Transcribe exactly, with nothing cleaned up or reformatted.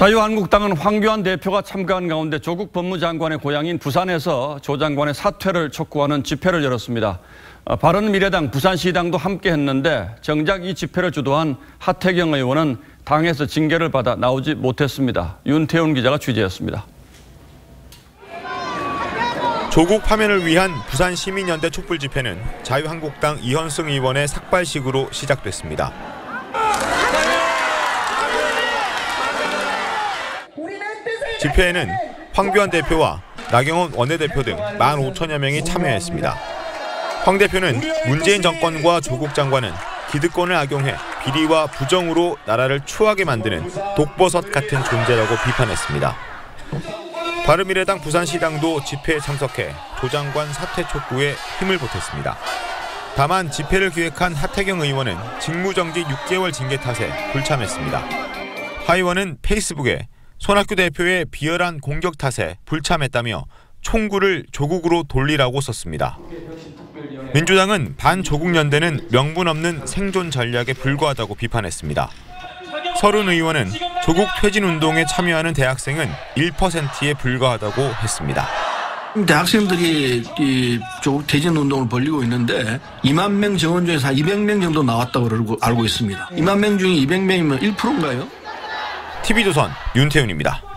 자유한국당은 황교안 대표가 참가한 가운데 조국 법무장관의 고향인 부산에서 조 장관의 사퇴를 촉구하는 집회를 열었습니다. 바른미래당 부산시당도 함께했는데 정작 이 집회를 주도한 하태경 의원은 당에서 징계를 받아 나오지 못했습니다. 윤태훈 기자가 취재했습니다. 조국 파면을 위한 부산시민연대 촛불집회는 자유한국당 이헌승 의원의 삭발식으로 시작됐습니다. 집회에는 황교안 대표와 나경원 원내대표 등 만 오천여 명이 참여했습니다. 황 대표는 문재인 정권과 조국 장관은 기득권을 악용해 비리와 부정으로 나라를 추하게 만드는 독버섯 같은 존재라고 비판했습니다. 바른미래당 부산시당도 집회에 참석해 조 장관 사퇴 촉구에 힘을 보탰습니다. 다만 집회를 기획한 하태경 의원은 직무정지 육 개월 징계 탓에 불참했습니다. 하 의원은 페이스북에 손학규 대표의 비열한 공격 탓에 불참했다며 총구를 조국으로 돌리라고 썼습니다. 민주당은 반조국 연대는 명분 없는 생존 전략에 불과하다고 비판했습니다. 설훈 의원은 조국 퇴진 운동에 참여하는 대학생은 일 퍼센트에 불과하다고 했습니다. 대학생들이 이 조국 퇴진 운동을 벌이고 있는데 이만 명 정원 중에서 한 이백 명 정도 나왔다고 알고 있습니다. 이만 명 중에 이백 명이면 일 퍼센트인가요? 티비조선 윤태훈입니다.